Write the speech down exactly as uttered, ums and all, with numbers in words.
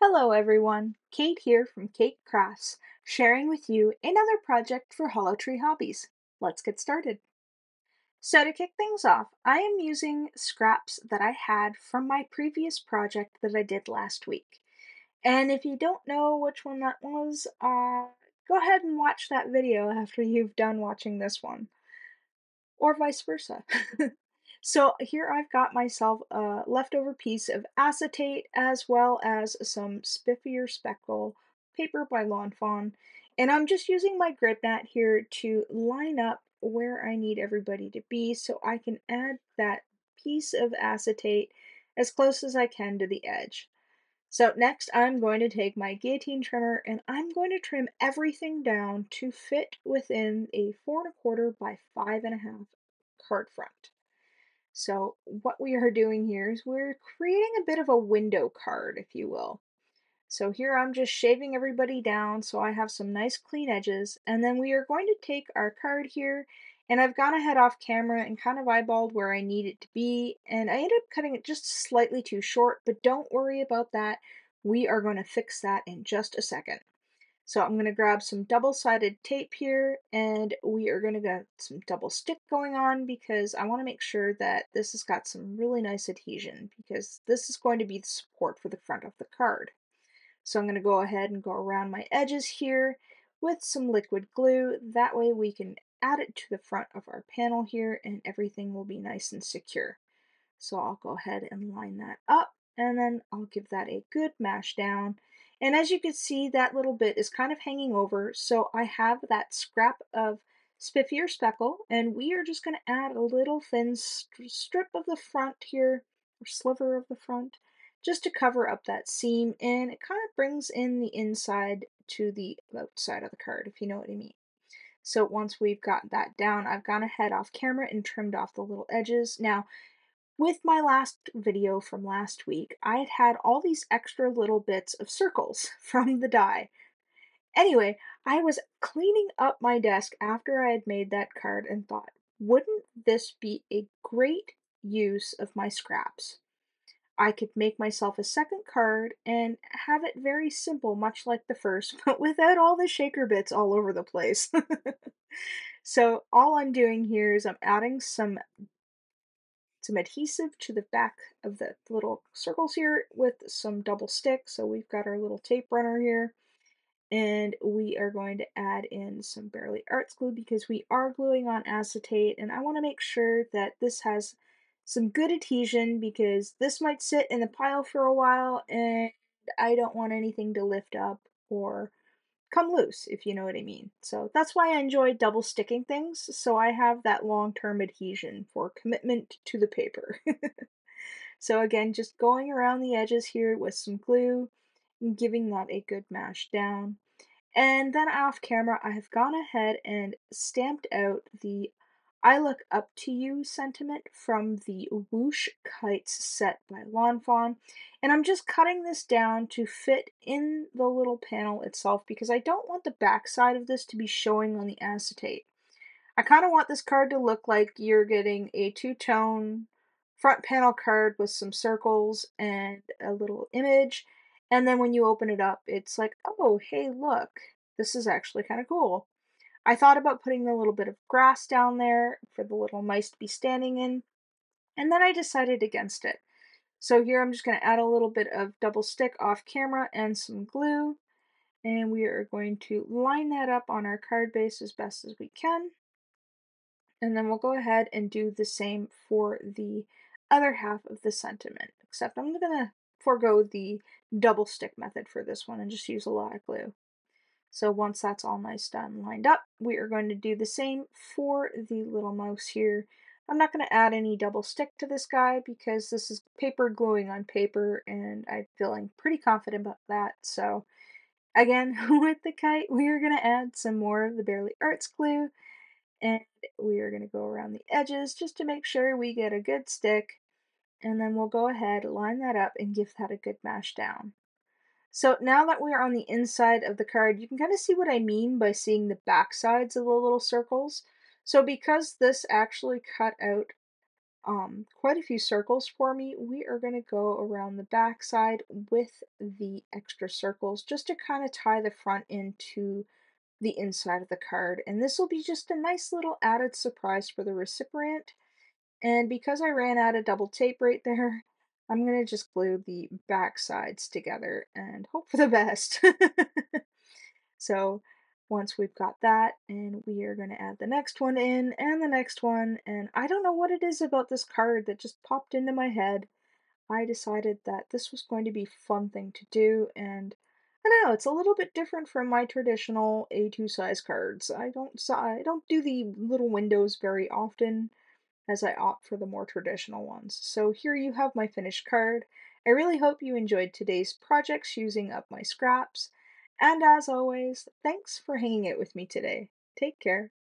Hello everyone, Keight here from Keight Krafts, sharing with you another project for Hollow Tree Hobbies. Let's get started. So to kick things off, I am using scraps that I had from my previous project that I did last week. And if you don't know which one that was, uh, go ahead and watch that video after you've done watching this one. Or vice versa. So here I've got myself a leftover piece of acetate as well as some Spiffier Speckle paper by Lawn Fawn, and I'm just using my grip mat here to line up where I need everybody to be so I can add that piece of acetate as close as I can to the edge. So next I'm going to take my guillotine trimmer and I'm going to trim everything down to fit within a four and a quarter by five and a half card front. So what we are doing here is we're creating a bit of a window card, if you will. So here I'm just shaving everybody down so I have some nice clean edges, and then we are going to take our card here, and I've gone ahead off camera and kind of eyeballed where I need it to be, and I ended up cutting it just slightly too short, but don't worry about that. We are going to fix that in just a second. So I'm going to grab some double-sided tape here, and we are going to get some double stick going on because I want to make sure that this has got some really nice adhesion because this is going to be the support for the front of the card. So I'm going to go ahead and go around my edges here with some liquid glue. That way we can add it to the front of our panel here and everything will be nice and secure. So I'll go ahead and line that up, and then I'll give that a good mash down. And as you can see, that little bit is kind of hanging over, so I have that scrap of Spiffier Speckle, and we are just going to add a little thin st strip of the front here, or sliver of the front, just to cover up that seam, and it kind of brings in the inside to the outside of the card, if you know what I mean. So once we've got that down, I've gone ahead off camera and trimmed off the little edges. Now, with my last video from last week, I had had all these extra little bits of circles from the die. Anyway, I was cleaning up my desk after I had made that card and thought, wouldn't this be a great use of my scraps? I could make myself a second card and have it very simple, much like the first, but without all the shaker bits all over the place. So all I'm doing here is I'm adding some Some adhesive to the back of the little circles here with some double stick. So we've got our little tape runner here, and we are going to add in some Barely Arts glue because we are gluing on acetate, and I want to make sure that this has some good adhesion because this might sit in the pile for a while and I don't want anything to lift up or come loose, if you know what I mean. So that's why I enjoy double sticking things, so I have that long-term adhesion for commitment to the paper. So again, just going around the edges here with some glue and giving that a good mash down. And then off camera, I have gone ahead and stamped out the I Look Up to You sentiment from the Whoosh Kites set by Lawn Fawn, and I'm just cutting this down to fit in the little panel itself because I don't want the back side of this to be showing on the acetate. I kind of want this card to look like you're getting a two-tone front panel card with some circles and a little image, and then when you open it up, it's like, oh, hey, look, this is actually kind of cool. I thought about putting a little bit of grass down there for the little mice to be standing in, and then I decided against it. So here I'm just going to add a little bit of double stick off camera and some glue, and we are going to line that up on our card base as best as we can. And then we'll go ahead and do the same for the other half of the sentiment, except I'm going to forego the double stick method for this one and just use a lot of glue. So once that's all nice done lined up, we are going to do the same for the little mouse here. I'm not going to add any double stick to this guy because this is paper gluing on paper, and I'm feeling pretty confident about that. So again, with the kite, we are going to add some more of the Barely Arts glue, and we are going to go around the edges just to make sure we get a good stick, and then we'll go ahead, line that up, and give that a good mash down. So now that we are on the inside of the card, you can kind of see what I mean by seeing the back sides of the little circles. So because this actually cut out um, quite a few circles for me. We are going to go around the back side with the extra circles just to kind of tie the front into the inside of the card. And this will be just a nice little added surprise for the recipient. And because I ran out of double tape right there, I'm going to just glue the back sides together and hope for the best. So once we've got that, and we are going to add the next one in and the next one. And I don't know what it is about this card that just popped into my head. I decided that this was going to be a fun thing to do. And I don't know, it's a little bit different from my traditional A two size cards. I don't, I don't do the little windows very often, as I opt for the more traditional ones. So here you have my finished card. I really hope you enjoyed today's projects using up my scraps. And as always, thanks for hanging out with me today. Take care.